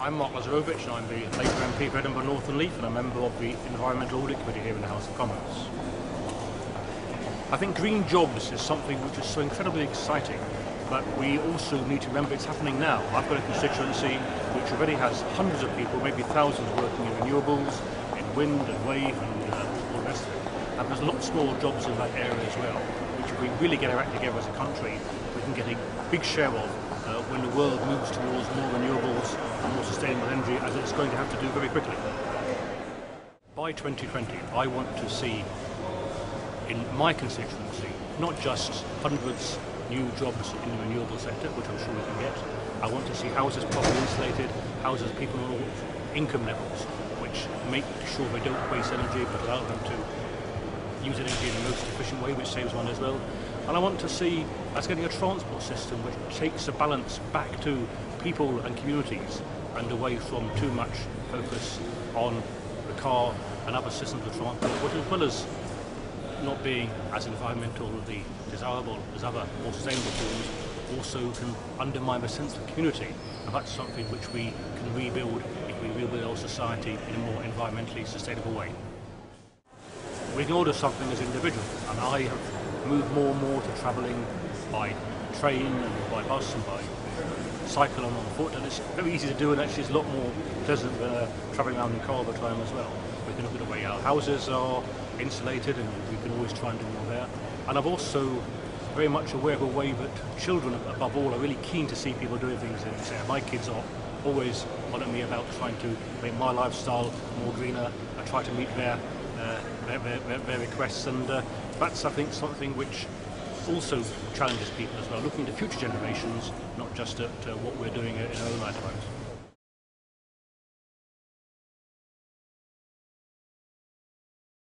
I'm Mark Lazarowicz and I'm the Labour MP for Edinburgh North and Leith and a member of the Environmental Audit Committee here in the House of Commons. I think green jobs is something which is so incredibly exciting, but we also need to remember it's happening now. I've got a constituency which already has hundreds of people, maybe thousands, working in renewables, in wind and wave and all the rest of it. And there's lots more jobs in that area as well, which if we really get our act together as a country, we can get a big share of when the world moves towards more renewables and more sustainable energy, as it's going to have to do very quickly. By 2020, I want to see in my constituency not just hundreds new jobs in the renewable sector, which I'm sure we can get. I want to see houses properly insulated, houses people on all income levels, which make sure they don't waste energy but allow them to use energy in the most efficient way, which saves money as well. And I want to see us getting a transport system which takes the balance back to people and communities and away from too much focus on the car and other systems of transport, which as well as not being as environmentally desirable as other more sustainable forms, also can undermine the sense of community. And that's something which we can rebuild if we rebuild our society in a more environmentally sustainable way. We can all do something as individuals, and I have moved more and more to travelling by train and by bus and by cycle and on foot, and it's very easy to do, and actually it's a lot more pleasant than travelling around in car all the time as well. We can look at the way our houses are insulated, and we can always try and do more there. And I'm also very much aware of a way that children, above all, are really keen to see people doing things in this area. My kids are always on me about trying to make my lifestyle more greener. I try to meet their requests, and that's, I think, something which also challenges people as well, looking to future generations, not just at what we're doing in our own lifetime.